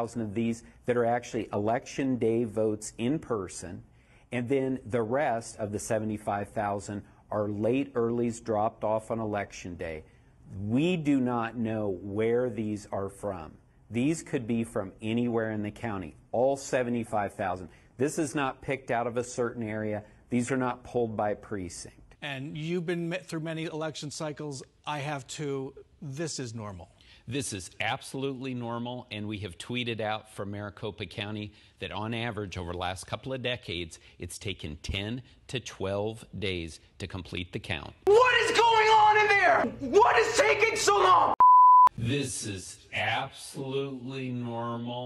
1,000 of these that are actually election day votes in person, and then the rest of the 75,000 are late earlies dropped off on election day. We do not know where these are from. These could be from anywhere in the county, all 75,000. This is not picked out of a certain area. These are not pulled by precinct. And you've been through many election cycles. I have too. This is normal. This is absolutely normal, and we have tweeted out from Maricopa County that on average over the last couple of decades, it's taken 10 to 12 days to complete the count. What is going on in there? What is taking so long? This is absolutely normal.